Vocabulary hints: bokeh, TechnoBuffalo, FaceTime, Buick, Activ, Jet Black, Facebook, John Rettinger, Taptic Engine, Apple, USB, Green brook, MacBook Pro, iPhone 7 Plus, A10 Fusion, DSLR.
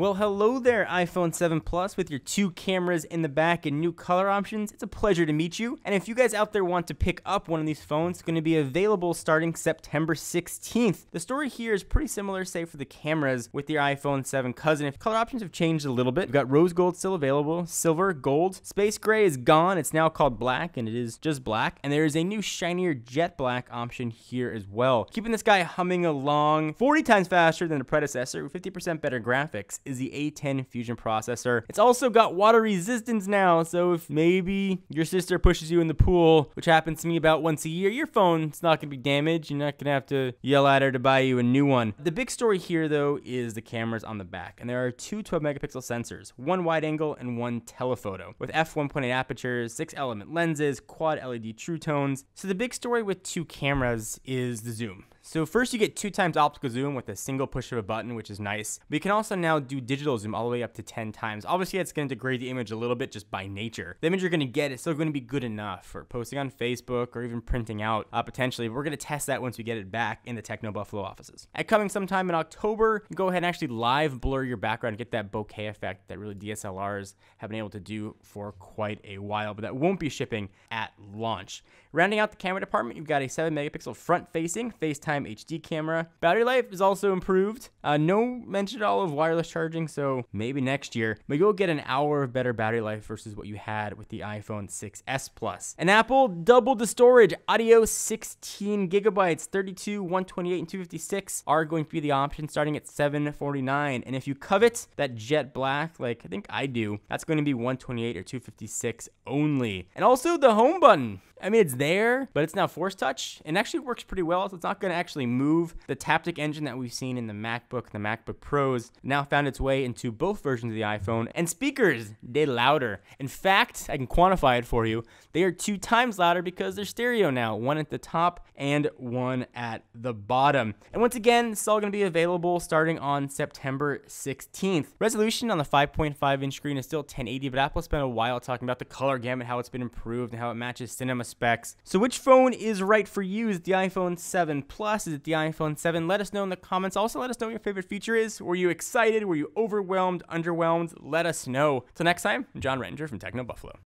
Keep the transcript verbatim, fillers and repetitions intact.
Well, hello there, iPhone seven Plus with your two cameras in the back and new color options. It's a pleasure to meet you. And if you guys out there want to pick up one of these phones, it's going to be available starting September sixteenth. The story here is pretty similar, say, for the cameras with your iPhone seven cousin. If color options have changed a little bit, we've got rose gold still available, silver, gold. Space gray is gone. It's now called black, and it is just black. And there is a new shinier jet black option here as well, keeping this guy humming along forty times faster than the predecessor with fifty percent better graphics. Is the A ten Fusion processor. It's also got water resistance now, so if maybe your sister pushes you in the pool, which happens to me about once a year, your phone's not gonna be damaged. You're not gonna have to yell at her to buy you a new one. The big story here, though, is the cameras on the back, and there are two twelve megapixel sensors, one wide angle and one telephoto, with f one point eight apertures, six element lenses, quad L E D true tones. So the big story with two cameras is the zoom. So first you get two times optical zoom with a single push of a button, which is nice. But you can also now do digital zoom all the way up to ten times. Obviously, that's going to degrade the image a little bit just by nature. The image you're going to get is still going to be good enough for posting on Facebook or even printing out uh, potentially. We're going to test that once we get it back in the TechnoBuffalo offices. At coming sometime in October, go ahead and actually live blur your background and get that bokeh effect that really D S L Rs have been able to do for quite a while, but that won't be shipping at launch. Rounding out the camera department, you've got a seven megapixel front-facing FaceTime H D camera. Battery life is also improved. Uh, no mention at all of wireless charging, so maybe next year. But you'll get an hour of better battery life versus what you had with the iPhone six S Plus. And Apple doubled the storage. Audio sixteen gigabytes, thirty-two, one twenty-eight, and two fifty-six are going to be the option starting at seven forty-nine. And if you covet that jet black, like I think I do, that's going to be one twenty-eight or two fifty-six only. And also the home button. I mean, it's there, but it's now force touch and actually works pretty well. So it's not going to actually move. The Taptic Engine that we've seen in the MacBook, the MacBook Pros, now found its way into both versions of the iPhone. And speakers, they're louder. In fact, I can quantify it for you. They are two times louder because they're stereo now, one at the top and one at the bottom. And once again, it's all going to be available starting on September sixteenth. Resolution on the five point five inch screen is still ten eighty, but Apple spent a while talking about the color gamut, how it's been improved, and how it matches cinema specs. So which phone is right for you? Is it the iPhone seven Plus? Is it the iPhone seven? Let us know in the comments. Also, let us know what your favorite feature is. Were you excited? Were you overwhelmed? Underwhelmed? Let us know. Till next time, I'm John Rettinger from TechnoBuffalo.